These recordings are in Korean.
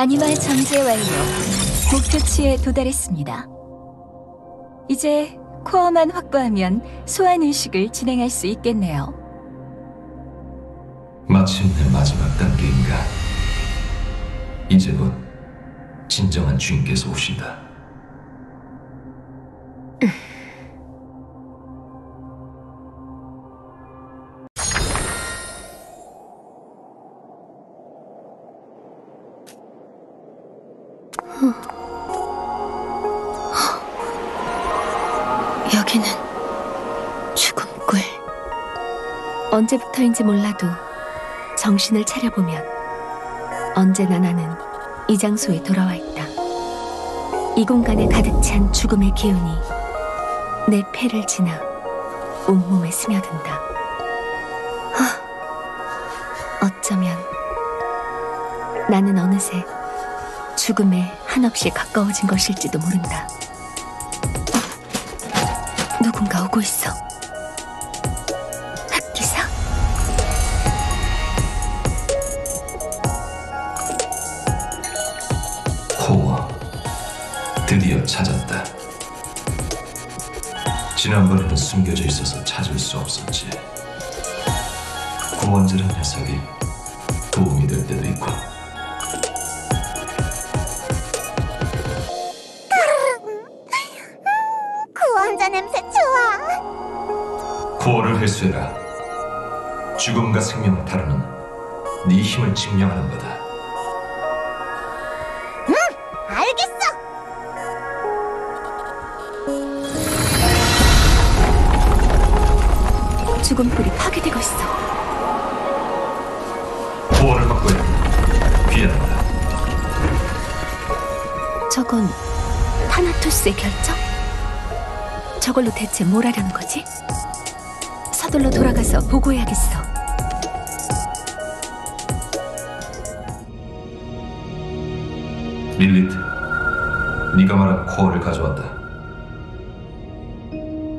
아니마의 정제 완료. 목표치에 도달했습니다. 이제 코어만 확보하면 소환 의식을 진행할 수 있겠네요. 마침내 마지막 단계인가. 이제 곧 진정한 주인께서 오신다. 여기는 죽음굴. 언제부터인지 몰라도 정신을 차려보면 언제나 나는 이 장소에 돌아와 있다. 이 공간에 가득 찬 죽음의 기운이 내 폐를 지나 온몸에 스며든다. 어쩌면 나는 어느새 죽음에 한없이 가까워진 것일지도 모른다. 누군가 오고 있어. 흑기사? 코어, 드디어 찾았다. 지난번에는 숨겨져 있어서 찾을 수 없었지. 고원재란 녀석이 도움이 될 때도 있고. 코어를 회수해라. 죽음과 생명을 다루는 네 힘을 증명하는 거다. 응! 알겠어! 죽음불이 파괴되고 있어. 코어를 확보해. 비안한다. 저건 타나토스의 결정? 저걸로 대체 뭘 하려는 거지? 서둘러 돌아가서 보고해야겠어. 릴리트, 네가 말한 코어를 가져왔다.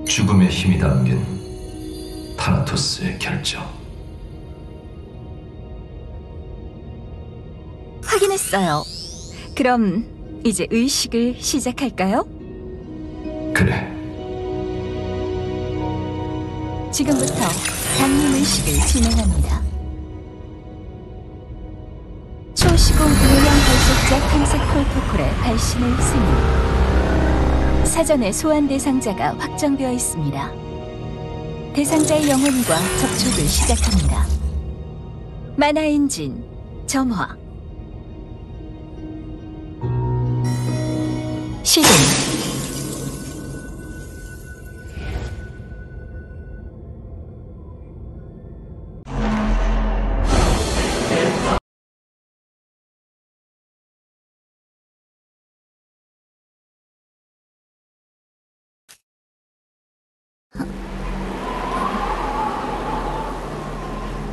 죽음의 힘이 담긴 타나토스의 결정. 확인했어요. 그럼 이제 의식을 시작할까요? 그래. 지금부터 장님 의식을 진행합니다. 초시공 유형 결속자 탐색 프로토콜의 발신을 승인. 사전에 소환 대상자가 확정되어 있습니다. 대상자의 영혼과 접촉을 시작합니다. 만화 엔진, 점화. 시동.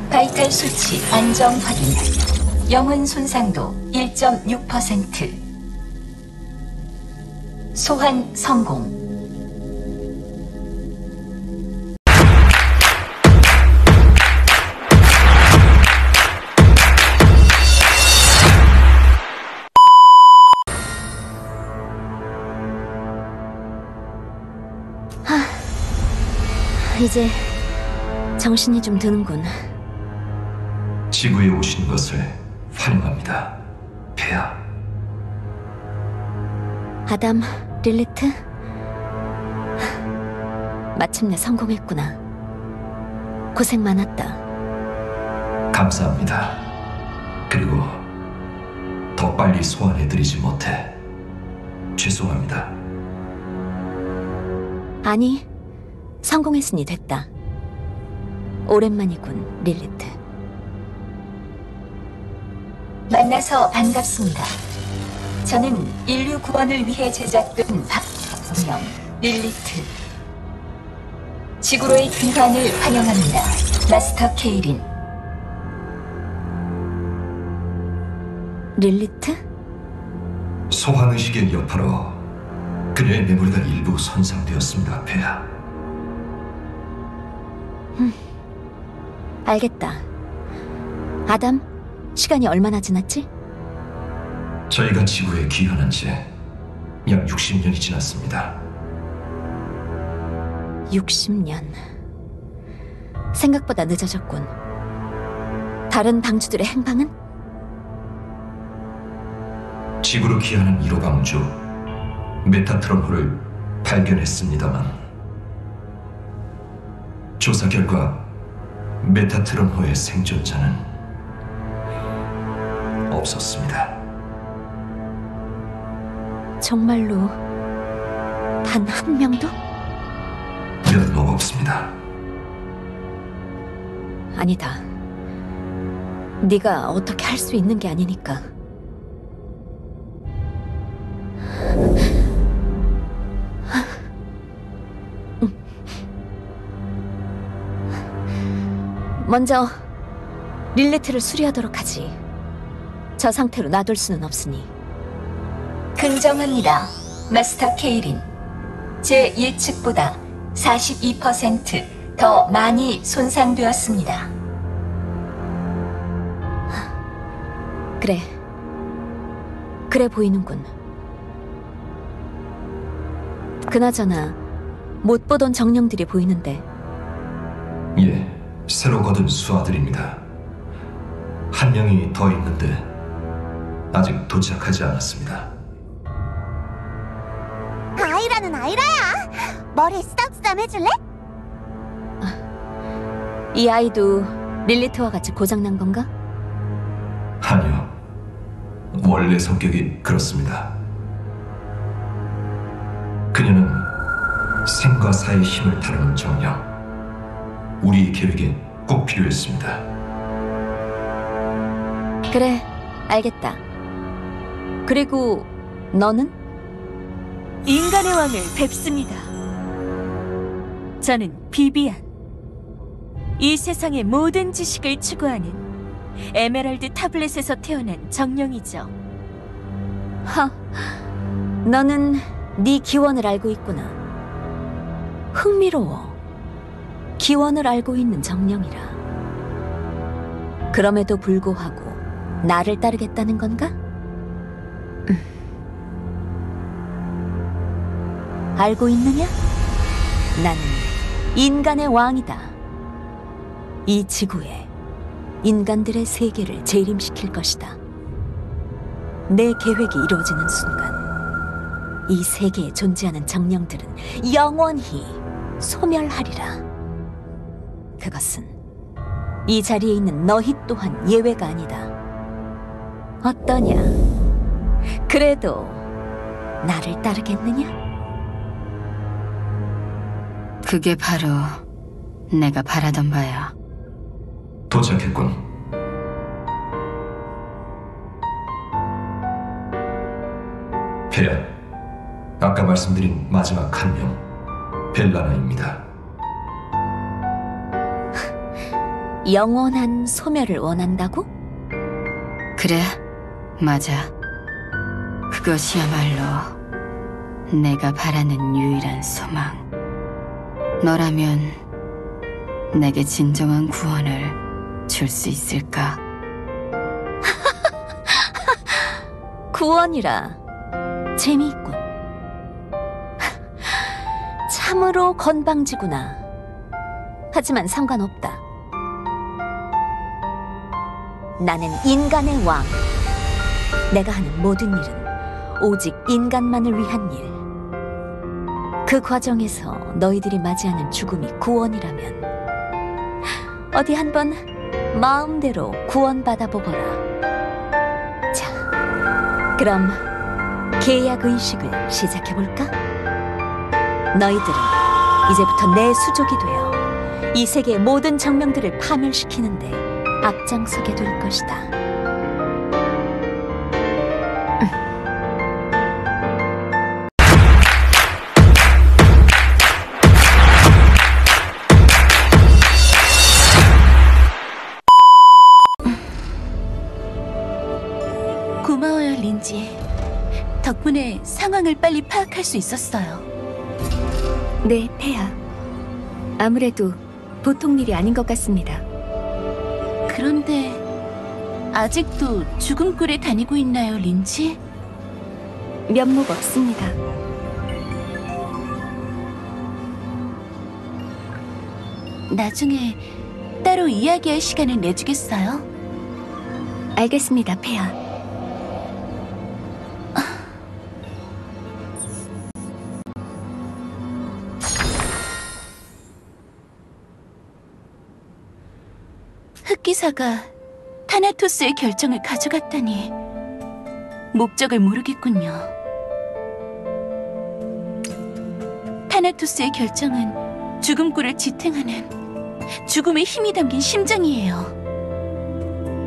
바이탈 수치 안정 확인. 영혼 손상도 1.6%. 소환 성공. 이제 정신이 좀 드는군. 지구에 오신 것을 환영합니다, 폐하. 아담, 릴리트? 마침내 성공했구나. 고생 많았다. 감사합니다. 그리고 더 빨리 소환해드리지 못해 죄송합니다. 아니, 성공했으니 됐다. 오랜만이군, 릴리트. 만나서 반갑습니다. 저는 인류 구원을 위해 제작된 박파명, 릴리트. 지구로의 귀환을 환영합니다, 마스터 케일린. 릴리트? 소환의식의 여파로 그녀의 메모리가 일부 손상되었습니다, 폐하. 알겠다. 아담? 시간이 얼마나 지났지? 저희가 지구에 귀환한 지 약 60년이 지났습니다. 60년... 생각보다 늦어졌군. 다른 방주들의 행방은? 지구로 귀환한 1호 방주 메타트럼호를 발견했습니다만 조사 결과 메타트럼호의 생존자는 없었습니다. 정말로 단 한 명도? 몇 없습니다. 아니다. 네가 어떻게 할 수 있는 게 아니니까. 먼저 릴리트를 수리하도록 하지. 저 상태로 놔둘 수는 없으니. 긍정합니다, 마스터 케일린. 제 예측보다 42% 더 많이 손상되었습니다. 그래 보이는군. 그나저나 못 보던 정령들이 보이는데. 예, 새로 거둔 수하들입니다. 한 명이 더 있는데 아직 도착하지 않았습니다. 아이라는 아이라야! 머리에 쓰담쓰담 해줄래? 이 아이도 릴리트와 같이 고장난 건가? 아니요, 원래 성격이 그렇습니다. 그녀는 생과 사의 힘을 다루는 정령, 우리 계획에 꼭 필요했습니다. 그래, 알겠다. 그리고 너는? 인간의 왕을 뵙습니다. 저는 비비안. 이 세상의 모든 지식을 추구하는 에메랄드 타블렛에서 태어난 정령이죠. 하, 너는 네 기원을 알고 있구나. 흥미로워. 기원을 알고 있는 정령이라. 그럼에도 불구하고 나를 따르겠다는 건가? 알고 있느냐? 나는 인간의 왕이다. 이 지구에 인간들의 세계를 재림시킬 것이다. 내 계획이 이루어지는 순간 이 세계에 존재하는 정령들은 영원히 소멸하리라. 그것은 이 자리에 있는 너희 또한 예외가 아니다. 어떠냐? 그래도 나를 따르겠느냐? 그게 바로 내가 바라던 바야. 도착했군. 페련, 아까 말씀드린 마지막 한 명, 벨라나입니다. 영원한 소멸을 원한다고? 그래, 맞아. 그것이야말로 내가 바라는 유일한 소망. 너라면 내게 진정한 구원을 줄 수 있을까? 구원이라. 재미있군. 참으로 건방지구나. 하지만 상관없다. 나는 인간의 왕. 내가 하는 모든 일은 오직 인간만을 위한 일. 그 과정에서 너희들이 맞이하는 죽음이 구원이라면 어디 한번 마음대로 구원받아보거라. 자, 그럼 계약의식을 시작해볼까? 너희들은 이제부터 내 수족이 되어 이 세계의 모든 정령들을 파멸시키는데 앞장서게 될 것이다. 고마워요, 린지. 덕분에 상황을 빨리 파악할 수 있었어요. 네, 페아. 아무래도 보통 일이 아닌 것 같습니다. 그런데 아직도 죽음굴에 다니고 있나요, 린지? 면목 없습니다. 나중에 따로 이야기할 시간을 내주겠어요? 알겠습니다, 페아. 흑기사가 타나토스의 결정을 가져갔다니 목적을 모르겠군요. 타나토스의 결정은 죽음굴을 지탱하는 죽음의 힘이 담긴 심장이에요.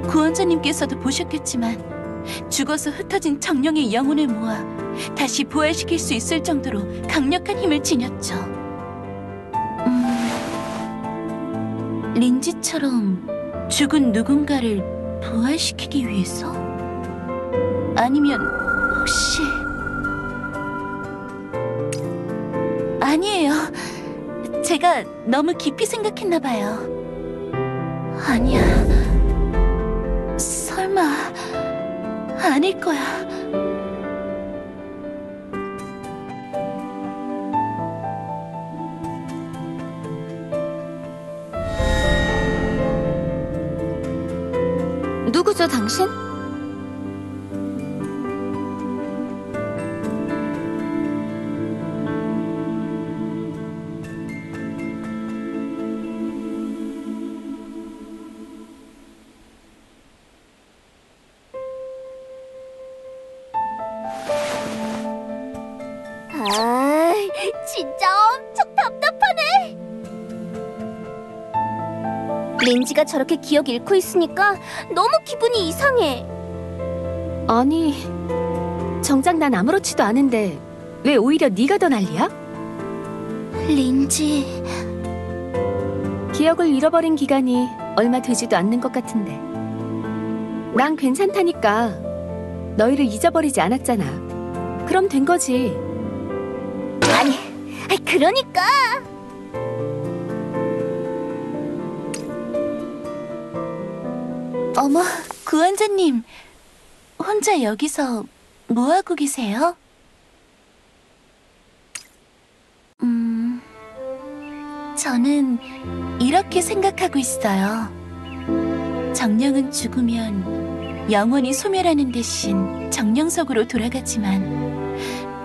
구원자님께서도 보셨겠지만 죽어서 흩어진 정령의 영혼을 모아 다시 부활시킬 수 있을 정도로 강력한 힘을 지녔죠. 린지처럼 죽은 누군가를 부활시키기 위해서? 아니면 혹시... 아니에요. 제가 너무 깊이 생각했나 봐요. 아니야. 설마... 아닐 거야. 누구죠, 당신? 아, 진짜 엄청 답답하네. 린지가 저렇게 기억 잃고 있으니까 너무 기분이 이상해. 아니, 정작 난 아무렇지도 않은데 왜 오히려 네가 더 난리야? 린지... 기억을 잃어버린 기간이 얼마 되지도 않는 것 같은데 난 괜찮다니까. 너희를 잊어버리지 않았잖아. 그럼 된 거지. 아니, 그러니까... 어머, 구원자님, 혼자 여기서 뭐하고 계세요? 저는 이렇게 생각하고 있어요. 정령은 죽으면 영원히 소멸하는 대신 정령석으로 돌아가지만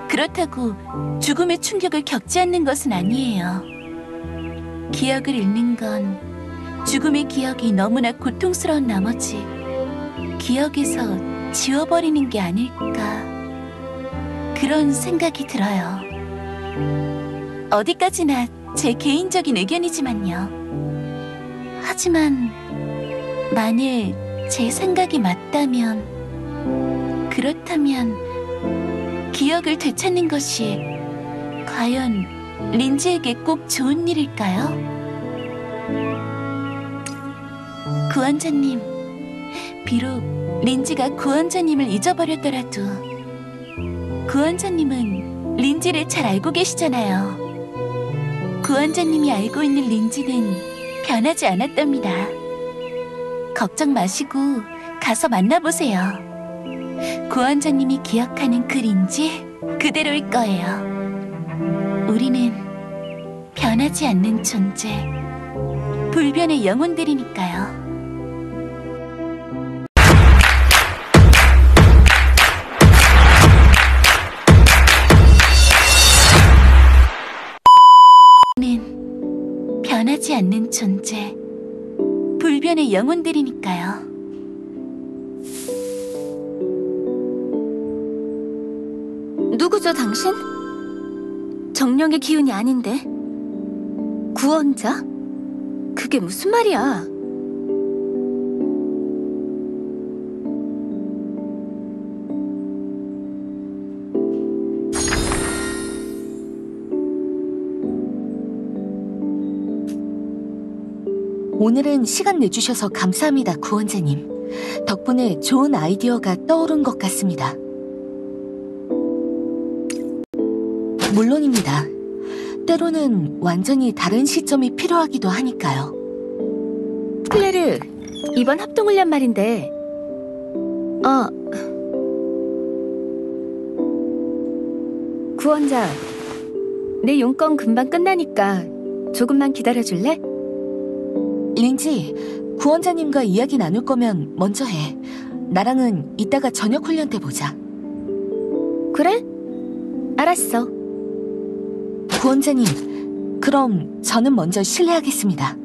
그렇다고 죽음의 충격을 겪지 않는 것은 아니에요. 기억을 잃는 건 죽음의 기억이 너무나 고통스러운 나머지 기억에서 지워버리는 게 아닐까, 그런 생각이 들어요. 어디까지나 제 개인적인 의견이지만요. 하지만 만일 제 생각이 맞다면, 그렇다면 기억을 되찾는 것이 과연 린지에게 꼭 좋은 일일까요? 구원자님, 비록 린지가 구원자님을 잊어버렸더라도 구원자님은 린지를 잘 알고 계시잖아요. 구원자님이 알고 있는 린지는 변하지 않았답니다. 걱정 마시고 가서 만나보세요. 구원자님이 기억하는 그 린지 그대로일 거예요. 우리는 변하지 않는 존재, 불변의 영혼들이니까요. 변하지 않는 존재, 불변의 영혼들이니까요. 누구죠, 당신? 정령의 기운이 아닌데 구원자? 그게 무슨 말이야? 오늘은 시간 내주셔서 감사합니다, 구원자님. 덕분에 좋은 아이디어가 떠오른 것 같습니다. 물론입니다. 때로는 완전히 다른 시점이 필요하기도 하니까요. 클레르, 이번 합동훈련 말인데 어. 구원자, 내 용건 금방 끝나니까 조금만 기다려줄래? 린지, 구원자님과 이야기 나눌 거면 먼저 해. 나랑은 이따가 저녁 훈련 때 보자. 그래? 알았어. 구원자님, 그럼 저는 먼저 실례하겠습니다.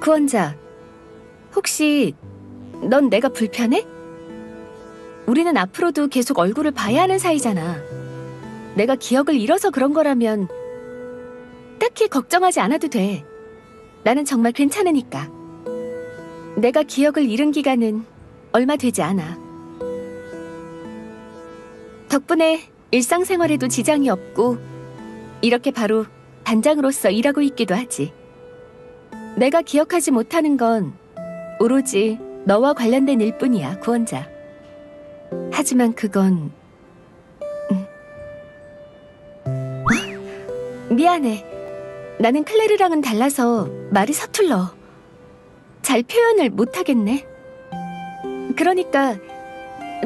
구원자, 혹시 넌 내가 불편해? 우리는 앞으로도 계속 얼굴을 봐야 하는 사이잖아. 내가 기억을 잃어서 그런 거라면 딱히 걱정하지 않아도 돼. 나는 정말 괜찮으니까. 내가 기억을 잃은 기간은 얼마 되지 않아. 덕분에 일상생활에도 지장이 없고 이렇게 바로 단장으로서 일하고 있기도 하지. 내가 기억하지 못하는 건 오로지 너와 관련된 일뿐이야, 구원자. 하지만 그건... 미안해. 나는 클레르랑은 달라서 말이 서툴러. 잘 표현을 못하겠네. 그러니까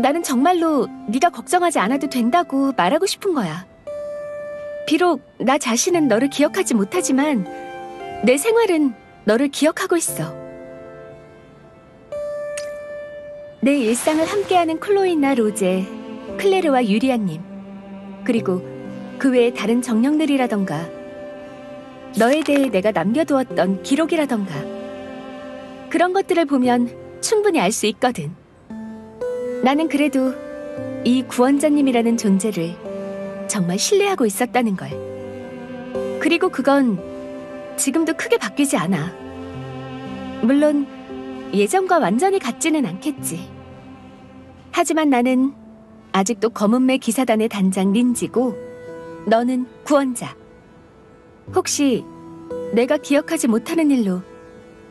나는 정말로 네가 걱정하지 않아도 된다고 말하고 싶은 거야. 비록 나 자신은 너를 기억하지 못하지만 내 생활은 너를 기억하고 있어. 내 일상을 함께하는 클로이나 로제, 클레르와 유리안님, 그리고 그 외의 다른 정령들이라던가, 너에 대해 내가 남겨두었던 기록이라던가, 그런 것들을 보면 충분히 알 수 있거든. 나는 그래도 이 구원자님이라는 존재를 정말 신뢰하고 있었다는 걸. 그리고 그건 지금도 크게 바뀌지 않아. 물론 예전과 완전히 같지는 않겠지. 하지만 나는 아직도 검은매 기사단의 단장 린지고 너는 구원자. 혹시 내가 기억하지 못하는 일로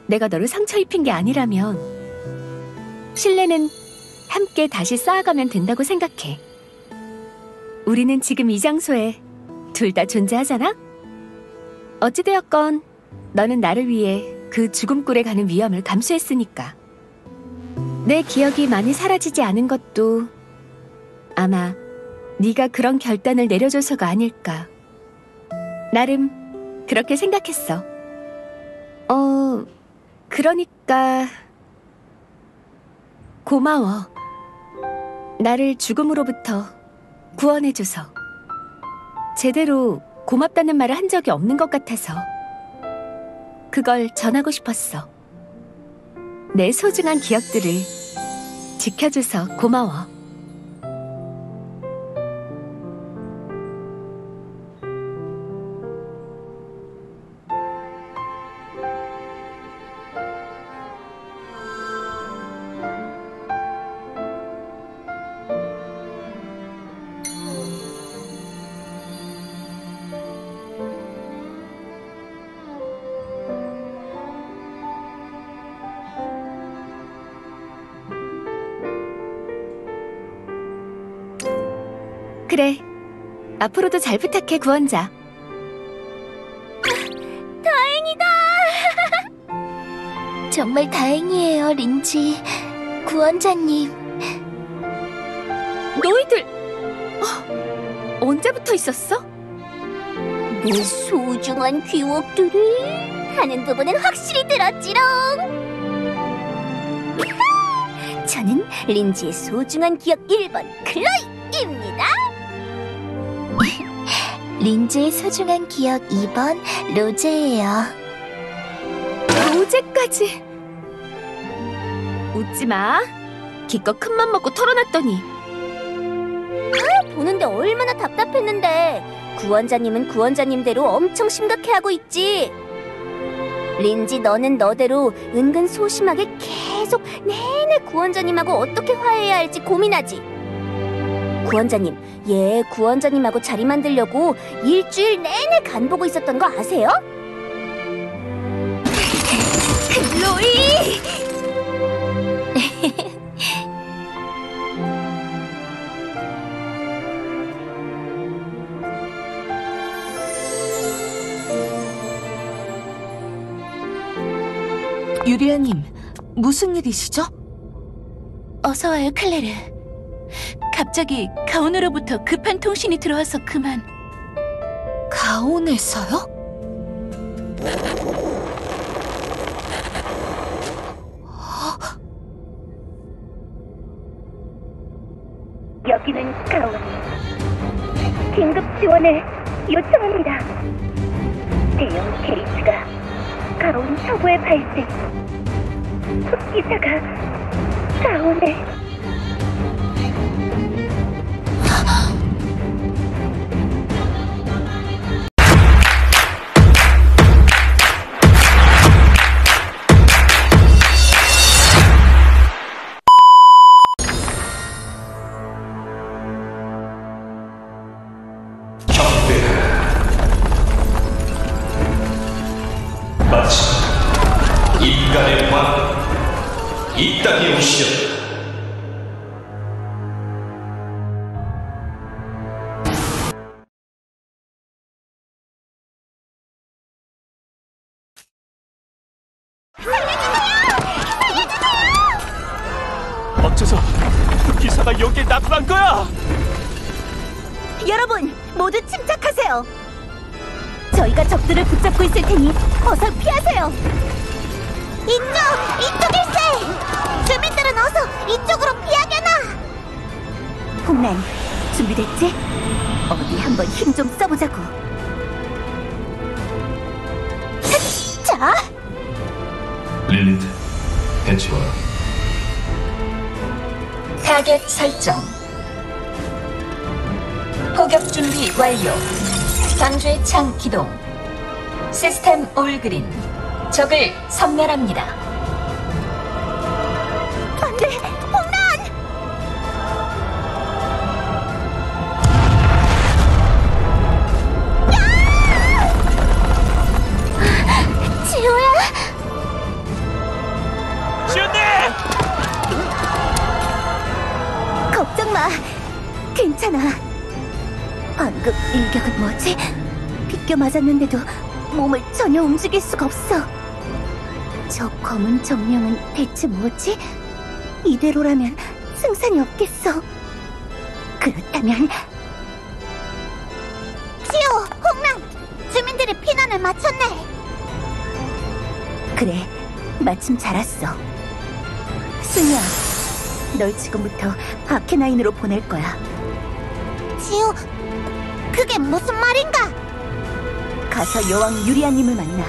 내가 너를 상처 입힌 게 아니라면 신뢰는 함께 다시 쌓아가면 된다고 생각해. 우리는 지금 이 장소에 둘 다 존재하잖아? 어찌되었건 너는 나를 위해 그 죽음굴에 가는 위험을 감수했으니까. 내 기억이 많이 사라지지 않은 것도 아마 네가 그런 결단을 내려줘서가 아닐까. 나름 그렇게 생각했어. 그러니까 고마워. 나를 죽음으로부터 구원해줘서. 제대로 고맙다는 말을 한 적이 없는 것 같아서 그걸 전하고 싶었어. 내 소중한 기억들을 지켜줘서 고마워. 그래, 앞으로도 잘 부탁해, 구원자. 다행이다. 정말 다행이에요, 린지, 구원자님. 너희들 언제부터 있었어? 내 소중한 귀엽들이 하는 부분은 확실히 들었지롱. 저는 린지의 소중한 기억 1번 클로이입니다. 린지의 소중한 기억 2번 로제예요. 로제까지? 웃지마. 기껏 큰맘 먹고 털어놨더니. 보는데 얼마나 답답했는데. 구원자님은 구원자님대로 엄청 심각해하고 있지. 린지, 너는 너대로 은근 소심하게 계속 내내 구원자님하고 어떻게 화해해야 할지 고민하지. 구원자님, 예, 구원자님하고 자리 만들려고 일주일 내내 간보고 있었던 거 아세요? 클로이! 유리아님, 무슨 일이시죠? 어서 와요, 클레르. 갑자기 가온으로부터 급한 통신이 들어와서 그만. 가온에서요? 여기는 가온. 긴급 지원을 요청합니다. 대형 케이스가 가온 서부에 발생. 기사가 가온에. 기동. 시스템 올그린. 적을 섬멸합니다. 안돼! 홍란! 야! 지호야! 지호님! 걱정 마. 괜찮아. 방금 일격은 뭐지? 맞았는데도 몸을 전혀 움직일 수가 없어. 저 검은 정령은 대체 뭐지? 이대로라면 승산이 없겠어. 그렇다면 지오! 홍란! 주민들의 피난을 마쳤네. 그래, 마침 잘 왔어. 순이야, 널 지금부터 아키나인으로 보낼 거야. 지오, 그게 무슨 말인가? 가서 여왕 유리아님을 만나.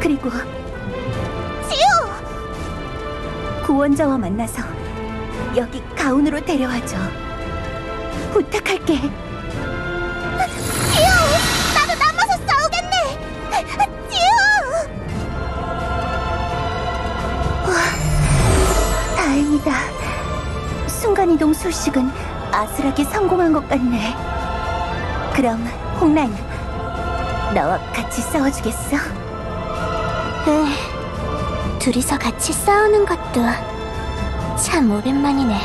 그리고 지오! 구원자와 만나서 여기 가온으로 데려와줘. 부탁할게. 지오! 나도 남아서 싸우겠네! 지오! 와, 다행이다. 순간이동 술식은 아슬하게 성공한 것 같네. 그럼 홍란, 나와 같이 싸워주겠어? 응, 둘이서 같이 싸우는 것도 참 오랜만이네.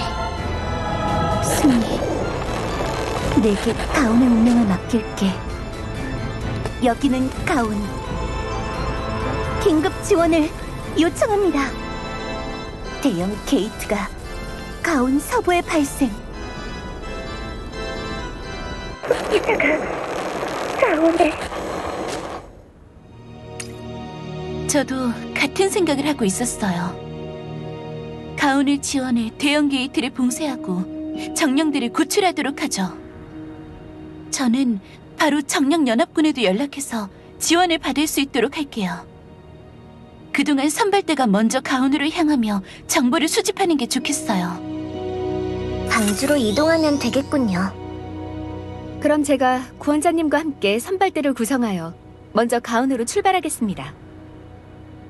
순이, 내게 가온의 운명을 맡길게. 여기는 가온. 긴급 지원을 요청합니다. 대형 게이트가 가온 서부에 발생. 이따가 가온에. 저도 같은 생각을 하고 있었어요. 가온을 지원해 대형 게이트를 봉쇄하고 정령들을 구출하도록 하죠. 저는 바로 정령연합군에도 연락해서 지원을 받을 수 있도록 할게요. 그동안 선발대가 먼저 가온으로 향하며 정보를 수집하는 게 좋겠어요. 방주로 이동하면 되겠군요. 그럼 제가 구원자님과 함께 선발대를 구성하여 먼저 가온으로 출발하겠습니다.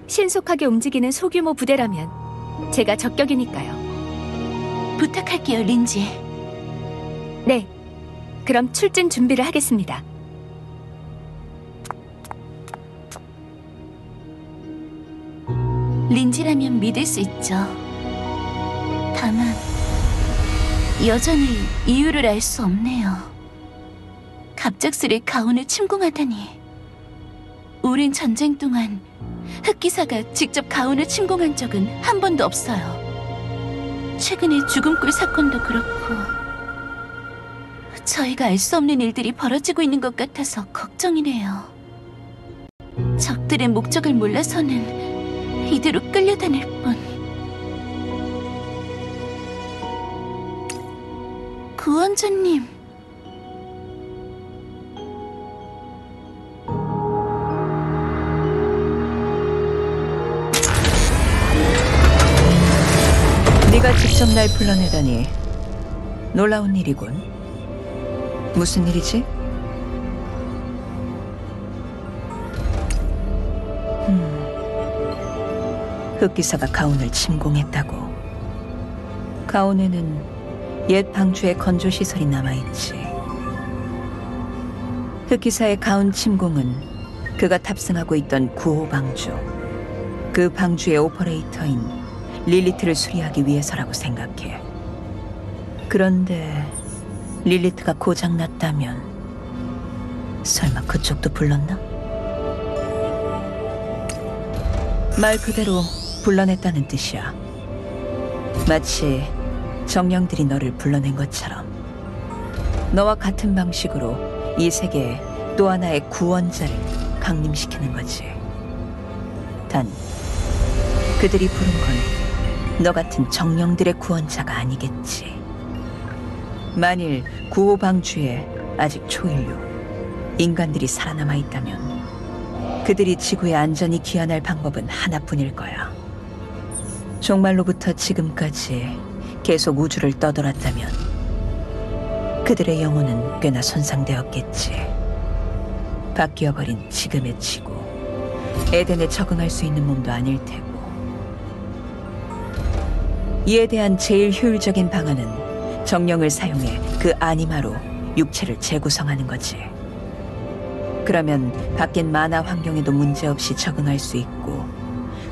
신속하게 움직이는 소규모 부대라면 제가 적격이니까요. 부탁할게요, 린지. 네, 그럼 출진 준비를 하겠습니다. 린지라면 믿을 수 있죠. 다만 여전히 이유를 알 수 없네요. 갑작스레 가온을 침공하다니. 오랜 전쟁 동안 흑기사가 직접 가온을 침공한 적은 한 번도 없어요. 최근에 죽음꿀 사건도 그렇고 저희가 알 수 없는 일들이 벌어지고 있는 것 같아서 걱정이네요. 적들의 목적을 몰라서는 이대로 끌려다닐 뿐. 구원자님, 네가 직접 날 불러내다니 놀라운 일이군. 무슨 일이지? 흑기사가 가온을 침공했다고. 가온에는 옛 방주의 건조시설이 남아있지. 흑기사의 가온 침공은 그가 탑승하고 있던 9호 방주, 그 방주의 오퍼레이터인 릴리트를 수리하기 위해서라고 생각해. 그런데 릴리트가 고장났다면 설마 그쪽도 불렀나? 말 그대로 불러냈다는 뜻이야. 마치 정령들이 너를 불러낸 것처럼 너와 같은 방식으로 이 세계에 또 하나의 구원자를 강림시키는 거지. 단 그들이 부른 건 너 같은 정령들의 구원자가 아니겠지. 만일 구호방주에 아직 초인류 인간들이 살아남아 있다면 그들이 지구의 안전이 귀환할 방법은 하나뿐일 거야. 종말로부터 지금까지 계속 우주를 떠돌았다면 그들의 영혼은 꽤나 손상되었겠지. 바뀌어버린 지금의 지구, 에덴에 적응할 수 있는 몸도 아닐 테고. 이에 대한 제일 효율적인 방안은 정령을 사용해 그 아니마로 육체를 재구성하는 거지. 그러면 바뀐 만화 환경에도 문제없이 적응할 수 있고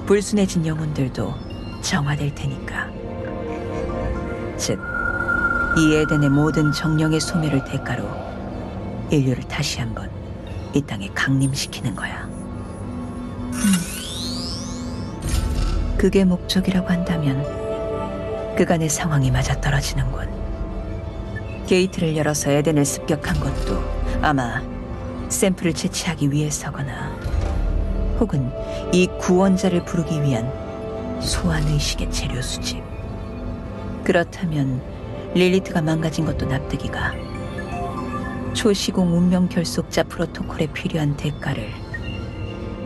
불순해진 영혼들도 정화될 테니까. 즉, 이 에덴의 모든 정령의 소멸을 대가로 인류를 다시 한번 이 땅에 강림시키는 거야. 그게 목적이라고 한다면 그간의 상황이 맞아떨어지는군. 게이트를 열어서 에덴을 습격한 것도 아마 샘플을 채취하기 위해서거나 혹은 이 구원자를 부르기 위한 소환의식의 재료 수집. 그렇다면 릴리트가 망가진 것도 납득이가. 초시공 운명 결속자 프로토콜에 필요한 대가를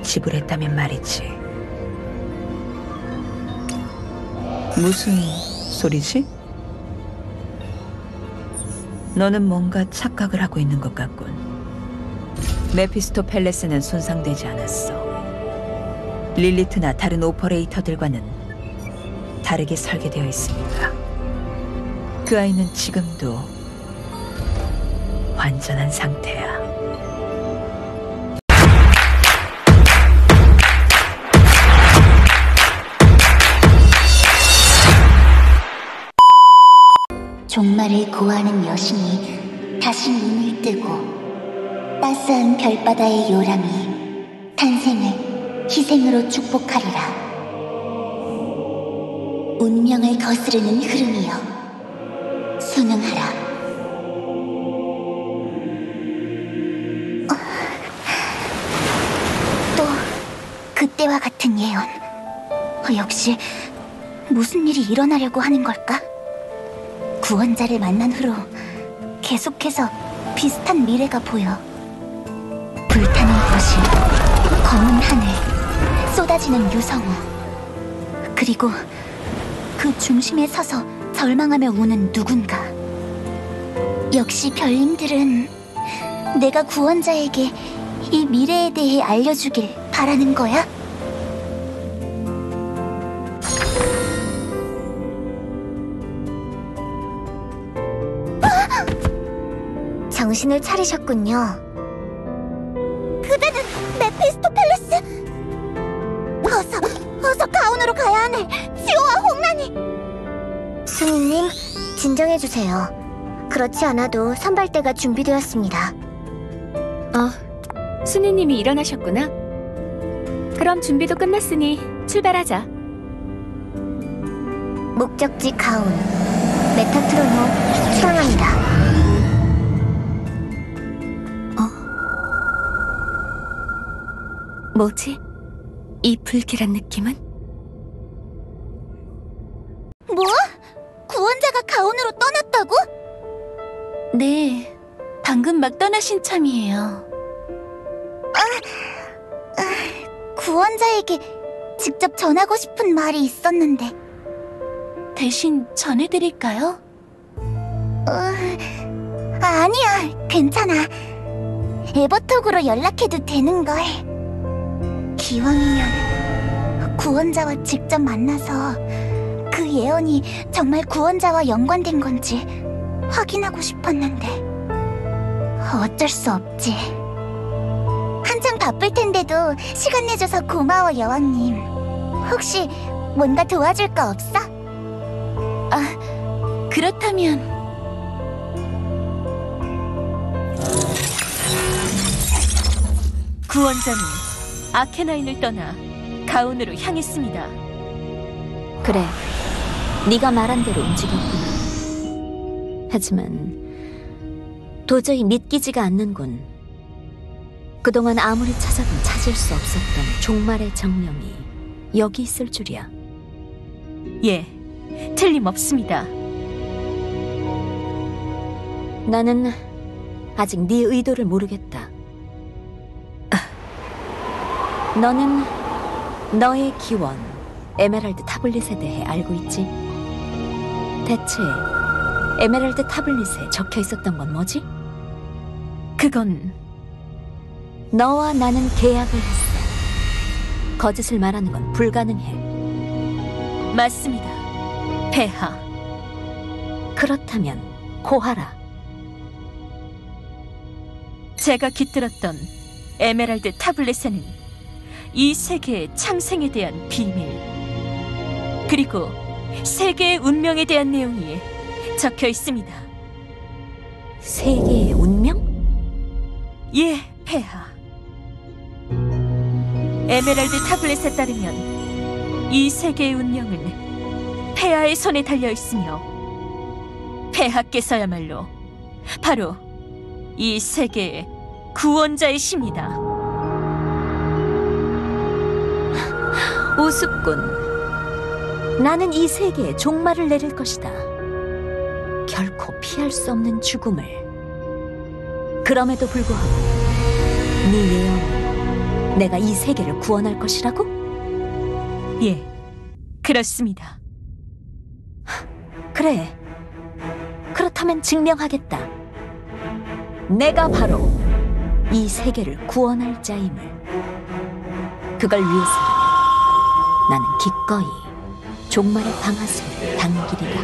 지불했다면 말이지. 무슨 소리지? 너는 뭔가 착각을 하고 있는 것 같군. 메피스토펠레스는 손상되지 않았어. 릴리트나 다른 오퍼레이터들과는 다르게 설계되어 있으니까. 그 아이는 지금도 완전한 상태야. 종말을 고하는 여신이 다시 눈을 뜨고 따스한 별바다의 요람이 탄생을 희생으로 축복하리라. 운명을 거스르는 흐름이여, 순응하라. 또 그때와 같은 예언. 역시 무슨 일이 일어나려고 하는 걸까? 구원자를 만난 후로 계속해서 비슷한 미래가 보여. 불타는 도시, 검은 하늘, 쏟아지는 유성우, 그리고 그 중심에 서서 절망하며 우는 누군가. 역시 별님들은 내가 구원자에게 이 미래에 대해 알려주길 바라는 거야? 정신을 차리셨군요. 그대는 메피스토펠레스! 어서 가온으로 가야 하네! 지호와 홍란이! 순이님, 진정해주세요. 그렇지 않아도 선발대가 준비되었습니다. 순이님이 일어나셨구나. 그럼 준비도 끝났으니 출발하자. 목적지 가온. 메타트로노 출항합니다. 뭐지? 이 불길한 느낌은? 뭐? 구원자가 가온으로 떠났다고? 네, 방금 막 떠나신 참이에요. 구원자에게 직접 전하고 싶은 말이 있었는데 대신 전해드릴까요? 아니야, 괜찮아. 에버톡으로 연락해도 되는걸. 기왕이면 구원자와 직접 만나서 그 예언이 정말 구원자와 연관된 건지 확인하고 싶었는데 어쩔 수 없지. 한창 바쁠 텐데도 시간 내줘서 고마워, 여왕님. 혹시 뭔가 도와줄 거 없어? 아, 그렇다면... 구원자님, 아케나인을 떠나 가온으로 향했습니다. 그래, 네가 말한 대로 움직였구나. 하지만 도저히 믿기지가 않는군. 그동안 아무리 찾아도 찾을 수 없었던 종말의 정령이 여기 있을 줄이야. 예, 틀림없습니다. 나는 아직 네 의도를 모르겠다. 너는 너의 기원, 에메랄드 타블릿에 대해 알고 있지? 대체 에메랄드 타블릿에 적혀 있었던 건 뭐지? 그건... 너와 나는 계약을 했어. 거짓을 말하는 건 불가능해. 맞습니다, 폐하. 그렇다면 고하라. 제가 깃들었던 에메랄드 타블릿에는 이 세계의 창생에 대한 비밀, 그리고 세계의 운명에 대한 내용이 적혀 있습니다. 세계의 운명? 예, 폐하. 에메랄드 타블렛에 따르면 이 세계의 운명은 폐하의 손에 달려 있으며, 폐하께서야말로 바로 이 세계의 구원자이십니다. 우습군. 나는 이 세계에 종말을 내릴 것이다. 결코 피할 수 없는 죽음을. 그럼에도 불구하고 네 예언은 내가 이 세계를 구원할 것이라고? 예, 그렇습니다. 그래, 그렇다면 증명하겠다. 내가 바로 이 세계를 구원할 자임을. 그걸 위해서 나는 기꺼이 종말의 방아쇠를 당기리라.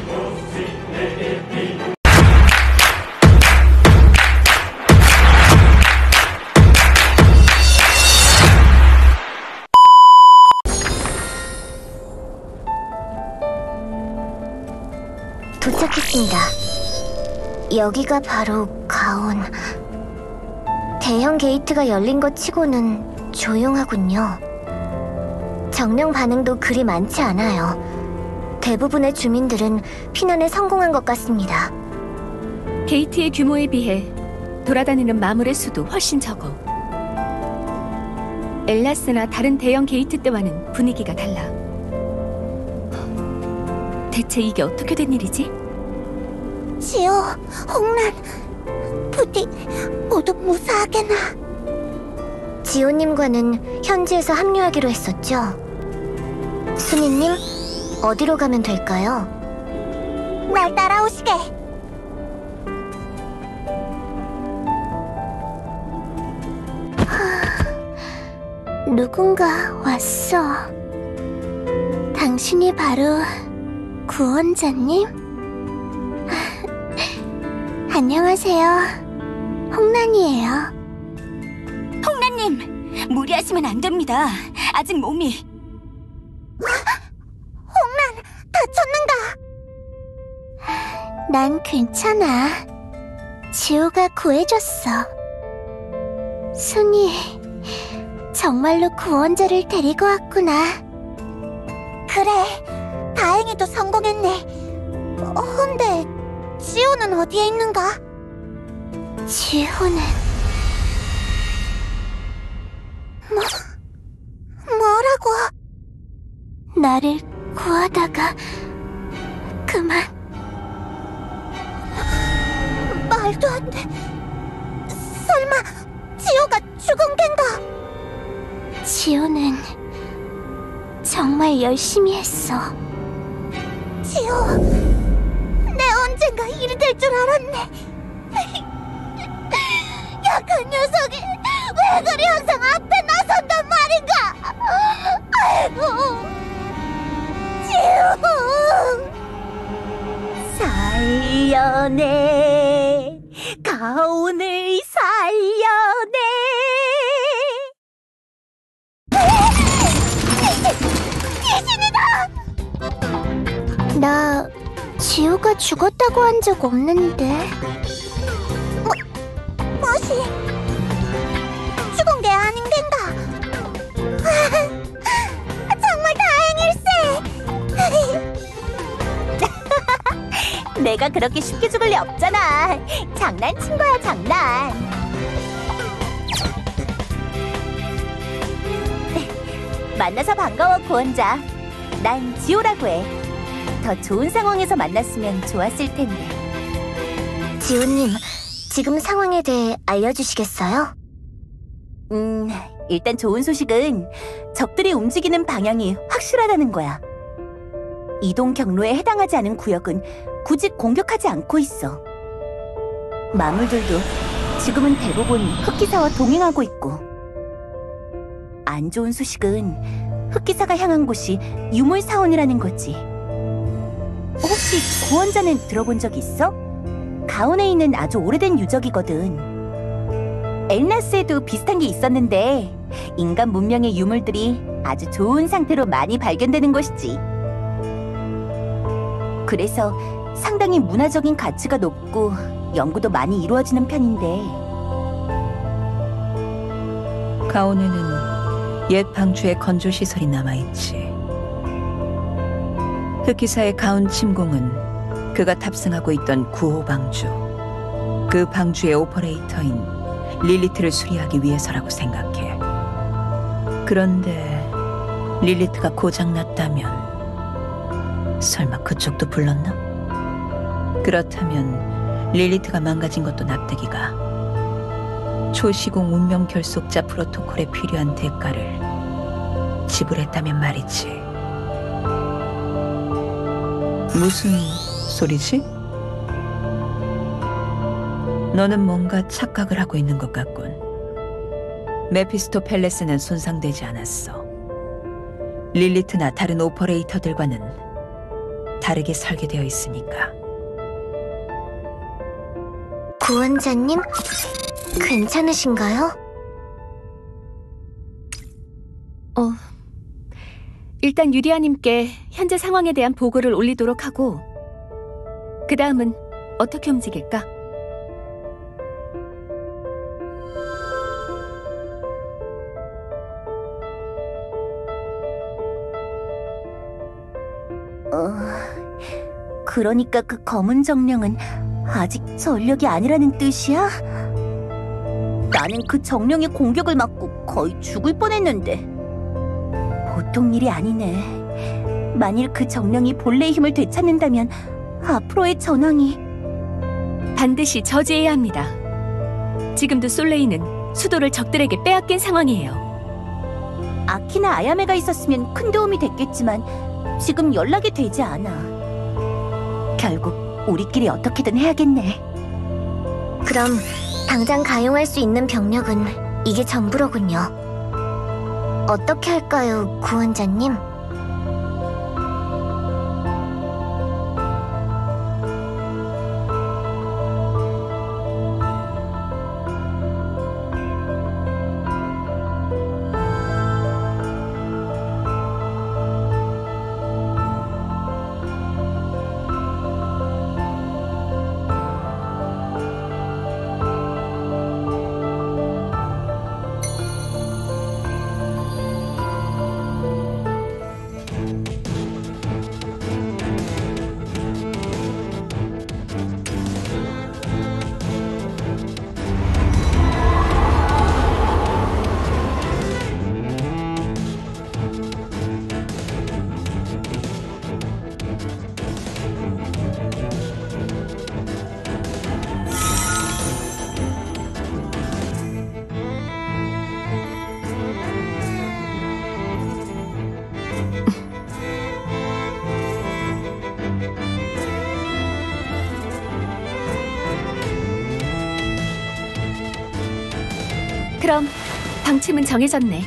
도착했습니다. 여기가 바로 가온. 대형 게이트가 열린 것 치고는 조용하군요. 정령 반응도 그리 많지 않아요. 대부분의 주민들은 피난에 성공한 것 같습니다. 게이트의 규모에 비해 돌아다니는 마물의 수도 훨씬 적어. 엘라스나 다른 대형 게이트 때와는 분위기가 달라. 대체 이게 어떻게 된 일이지? 지오, 홍란, 부디 모두 무사하게나. 지호님과는 현지에서 합류하기로 했었죠? 순이님, 어디로 가면 될까요? 날 따라오시게! 누군가 왔어. 당신이 바로 구원자님? 안녕하세요, 홍란이에요. 홍란님, 무리하시면 안 됩니다. 아직 몸이... 홍란, 다쳤는가? 난 괜찮아. 지호가 구해줬어. 순이, 정말로 구원자를 데리고 왔구나. 그래, 다행히도 성공했네. 근데 지호는 어디에 있는가? 지호는... 뭐라고? 나를 구하다가... 그만... 말도 안 돼... 설마... 지호가 죽은 겐가? 지호는... 정말 열심히 했어. 지호... 언젠가 일이 될 줄 알았네. 약한 녀석이 왜 그리 항상 앞에 나선단 말인가. 아이고 지호, 살려내, 가온을 살려내. 귀신이다. 나 지호가 죽었다고 한 적 없는데... 뭐시? 죽은 게 아닌 겐가? 정말 다행일세! 내가 그렇게 쉽게 죽을 리 없잖아. 장난친 거야, 장난. 만나서 반가워, 구원자. 난 지호라고 해. 더 좋은 상황에서 만났으면 좋았을 텐데. 지호님, 지금 상황에 대해 알려주시겠어요? 일단 좋은 소식은 적들이 움직이는 방향이 확실하다는 거야. 이동 경로에 해당하지 않은 구역은 굳이 공격하지 않고 있어. 마물들도 지금은 대부분 흑기사와 동행하고 있고. 안 좋은 소식은 흑기사가 향한 곳이 유물 사원이라는 거지. 혹시 구원자는 들어본 적 있어? 가온에 있는 아주 오래된 유적이거든. 엘라스에도 비슷한 게 있었는데 인간 문명의 유물들이 아주 좋은 상태로 많이 발견되는 곳이지. 그래서 상당히 문화적인 가치가 높고 연구도 많이 이루어지는 편인데. 가온에는 옛 방주의 건조시설이 남아있지. 흑기사의 가온 침공은 그가 탑승하고 있던 9호 방주, 그 방주의 오퍼레이터인 릴리트를 수리하기 위해서라고 생각해. 그런데 릴리트가 고장났다면 설마 그쪽도 불렀나? 그렇다면 릴리트가 망가진 것도 납득이가. 초시공 운명 결속자 프로토콜에 필요한 대가를 지불했다면 말이지. 무슨 소리지? 너는 뭔가 착각을 하고 있는 것 같군. 메피스토펠레스는 손상되지 않았어. 릴리트나 다른 오퍼레이터들과는 다르게 설계되어 있으니까. 구원자님, 괜찮으신가요? 일단 유리아님께 현재 상황에 대한 보고를 올리도록 하고, 그 다음은 어떻게 움직일까? 그러니까 그 검은 정령은 아직 전력이 아니라는 뜻이야? 나는 그 정령의 공격을 맞고 거의 죽을 뻔했는데. 보통 일이 아니네. 만일 그 정령이 본래의 힘을 되찾는다면 앞으로의 전황이... 반드시 저지해야 합니다. 지금도 솔레이는 수도를 적들에게 빼앗긴 상황이에요. 아키나 아야메가 있었으면 큰 도움이 됐겠지만 지금 연락이 되지 않아. 결국 우리끼리 어떻게든 해야겠네. 그럼 당장 가용할 수 있는 병력은 이게 전부로군요. 어떻게 할까요, 구원자님? 그럼 방침은 정해졌네.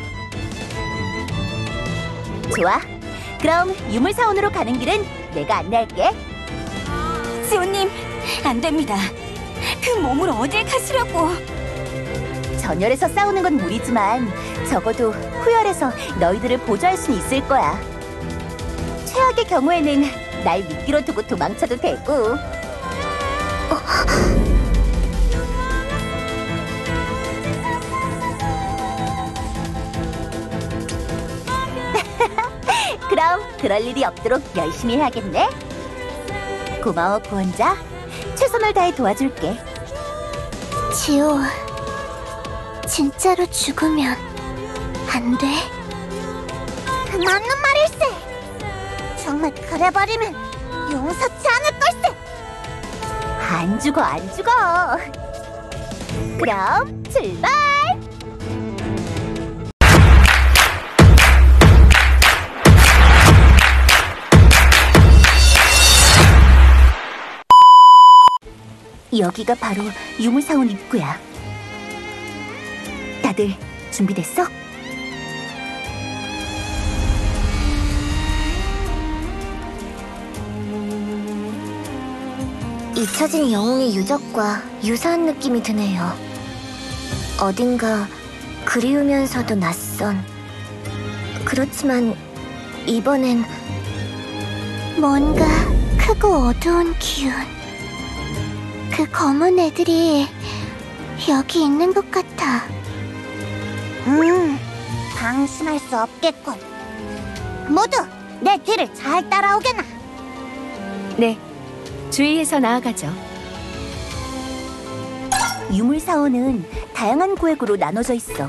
좋아. 그럼 유물사원으로 가는 길은 내가 안내할게. 지호님, 안 됩니다. 그 몸으로 어딜 가시려고. 전열에서 싸우는 건 무리지만 적어도 후열에서 너희들을 보조할 순 있을 거야. 최악의 경우에는 날 미끼로 두고 도망쳐도 되고. 그럼 그럴 일이 없도록 열심히 해야겠네. 고마워, 구원자. 최선을 다해 도와줄게. 지호, 진짜로 죽으면 안 돼? 맞는 말일세. 정말 그래버리면 용서치 않을 걸세. 안 죽어, 안 죽어. 그럼 출발! 여기가 바로 유물사원 입구야. 다들 준비됐어? 잊혀진 영웅의 유적과 유사한 느낌이 드네요. 어딘가 그리우면서도 낯선. 그렇지만 이번엔 뭔가 크고 어두운 기운. 그 검은 애들이 여기 있는 것 같아. 방심할 수 없겠군. 모두 내 뒤를 잘 따라오게나. 네, 주의해서 나아가죠. 유물사원은 다양한 구획으로 나눠져 있어.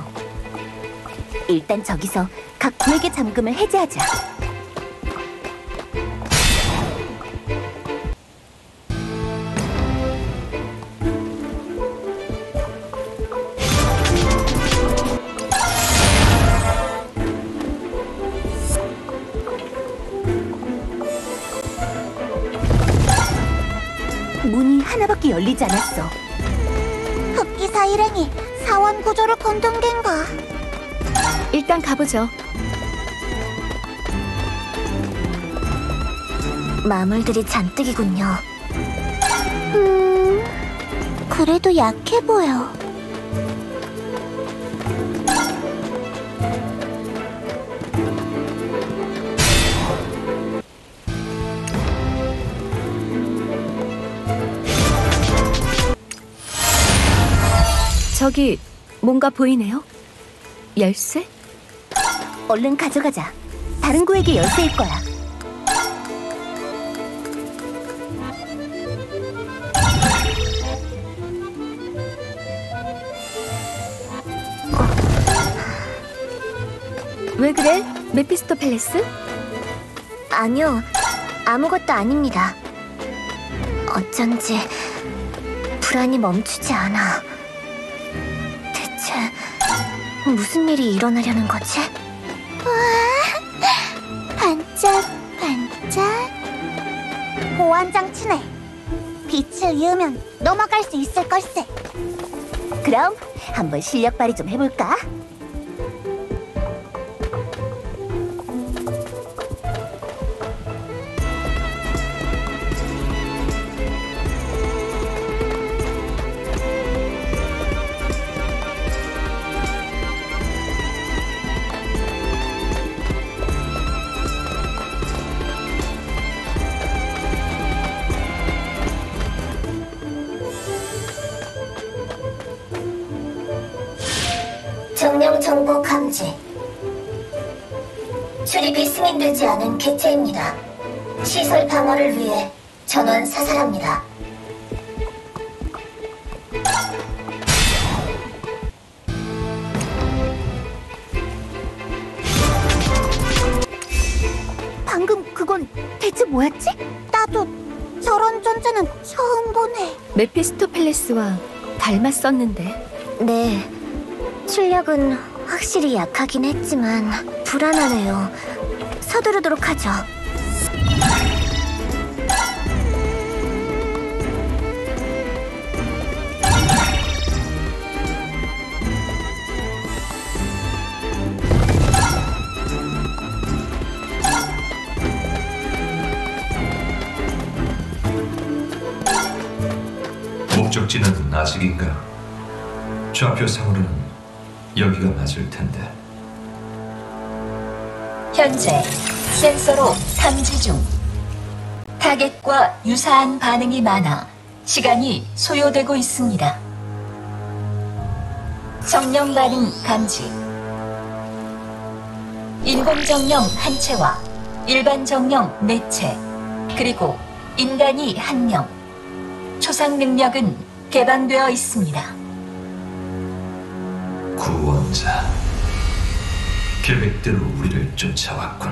일단 저기서 각 구획의 잠금을 해제하자. 하나밖에 열리지 않았어. 흑기사 일행이 사원 구조를 건든 겐가? 일단 가보죠. 마물들이 잔뜩이군요. 그래도 약해 보여. 저기 뭔가 보이네요? 열쇠? 얼른 가져가자. 다른 구에게 열쇠일 거야. 왜 그래? 메피스토펠레스? 아니요, 아무것도 아닙니다. 어쩐지 불안이 멈추지 않아. 무슨 일이 일어나려는 거지? 와, 반짝반짝. 보안장치네. 빛을 이으면 넘어갈 수 있을 걸세. 그럼 한번 실력 발휘 좀 해볼까? 정보 감지. 출입이 승인되지 않은 개체입니다. 시설 방어를 위해 전원 사살합니다. 방금 그건 대체 뭐였지? 나도 저런 존재는 처음 보네. 메피스토펠레스와 닮았었는데. 네, 출력은 확실히 약하긴 했지만 불안하네요. 서두르도록 하죠. 목적지는 아직인가? 좌표상으로는 여기가 맞을 텐데. 현재 센서로 탐지 중. 타겟과 유사한 반응이 많아 시간이 소요되고 있습니다. 정령 반응 감지. 인공정령 한 채와 일반정령 4채, 그리고 인간이 1명. 초상 능력은 개방되어 있습니다. 구원자. 계획대로 우리를 쫓아왔군.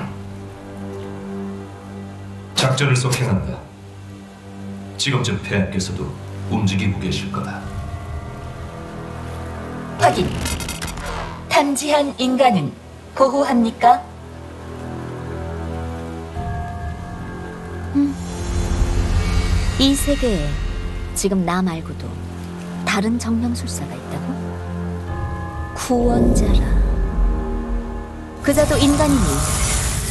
작전을 속행한다. 지금 저 폐하께서도 움직이고 계실 거다. 확인. 탐지한 인간은 보호합니까? 이 세계에 지금 나 말고도 다른 정령술사가 있다고? 구원자라. 그자도 인간이니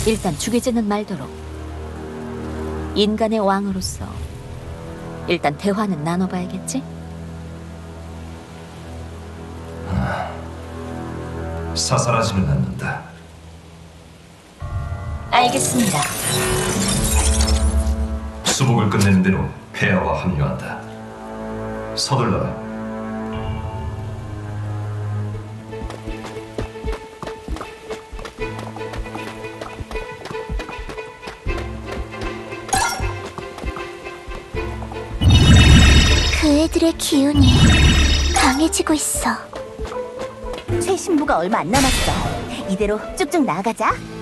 일단 죽이지는 말도록. 인간의 왕으로서 일단 대화는 나눠봐야겠지? 사살하지는 않는다. 알겠습니다. 수복을 끝내는 대로 폐하와 합류한다. 서둘러라. 그 애들의 기운이 강해지고 있어. 새 신부가 얼마 안 남았어. 이대로 쭉쭉 나아가자.